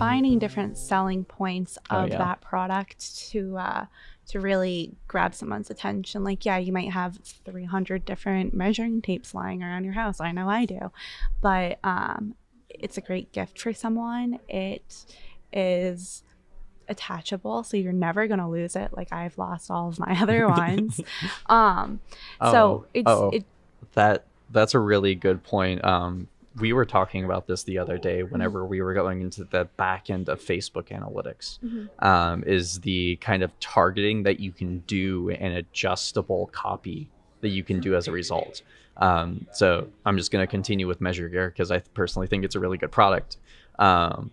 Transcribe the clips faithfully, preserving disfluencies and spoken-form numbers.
finding different selling points of oh, yeah. that product to uh, to really grab someone's attention. Like, yeah, you might have three hundred different measuring tapes lying around your house. I know I do. But um, it's a great gift for someone. It is attachable, so you're never going to lose it. Like, I've lost all of my other ones. um, oh, so it's... Oh, it, that that's a really good point. Um, we were talking about this the other day whenever we were going into the back end of Facebook analytics, mm-hmm. um, is the kind of targeting that you can do and adjustable copy that you can do as a result. Um, so I'm just going to continue with Measure Gear because I personally think it's a really good product. Um,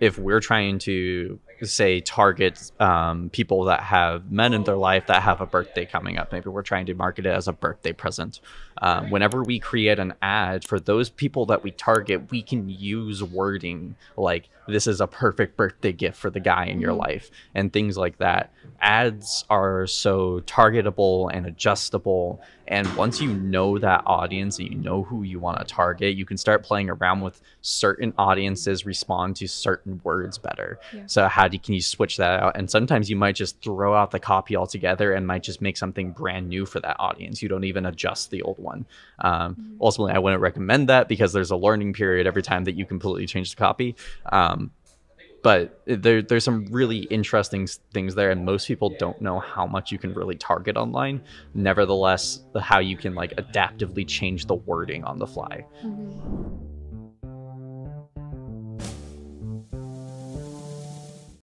if we're trying to, say, target um, people that have men in their life that have a birthday coming up, maybe we're trying to market it as a birthday present. Um, whenever we create an ad for those people that we target, we can use wording like, this is a perfect birthday gift for the guy in your life, and things like that. Ads are so targetable and adjustable. And once you know that audience and you know who you want to target, you can start playing around with certain audiences respond to certain words better. Yeah. So how do, can you switch that out? And sometimes you might just throw out the copy altogether and might just make something brand new for that audience. You don't even adjust the old one. Um, mm-hmm. Ultimately, I wouldn't recommend that because there's a learning period every time that you completely change the copy. Um, But there, there's some really interesting things there, and most people don't know how much you can really target online. Nevertheless, how you can like adaptively change the wording on the fly. Mm-hmm.